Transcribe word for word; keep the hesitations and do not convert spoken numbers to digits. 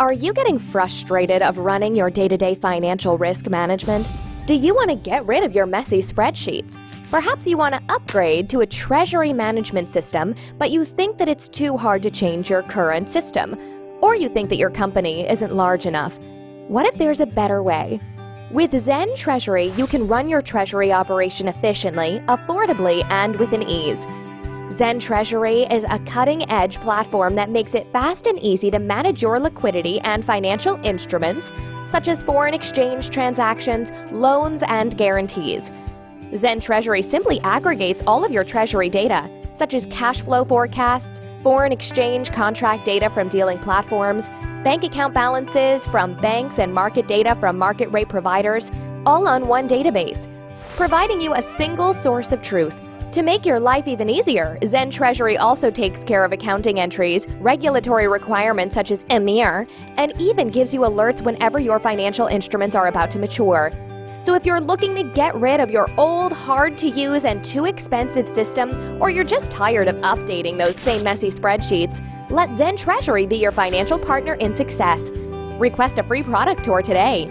Are you getting frustrated of running your day-to-day financial risk management? Do you want to get rid of your messy spreadsheets? Perhaps you want to upgrade to a treasury management system, but you think that it's too hard to change your current system. Or you think that your company isn't large enough. What if there's a better way? With Zen Treasury, you can run your treasury operation efficiently, affordably, and with an ease. Zen Treasury is a cutting-edge platform that makes it fast and easy to manage your liquidity and financial instruments, such as foreign exchange transactions, loans, and guarantees. Zen Treasury simply aggregates all of your treasury data, such as cash flow forecasts, foreign exchange contract data from dealing platforms, bank account balances from banks, and market data from market rate providers, all on one database, providing you a single source of truth. To make your life even easier, Zen Treasury also takes care of accounting entries, regulatory requirements such as E M I R, and even gives you alerts whenever your financial instruments are about to mature. So if you're looking to get rid of your old, hard-to-use, and too-expensive system, or you're just tired of updating those same messy spreadsheets, let Zen Treasury be your financial partner in success. Request a free product tour today.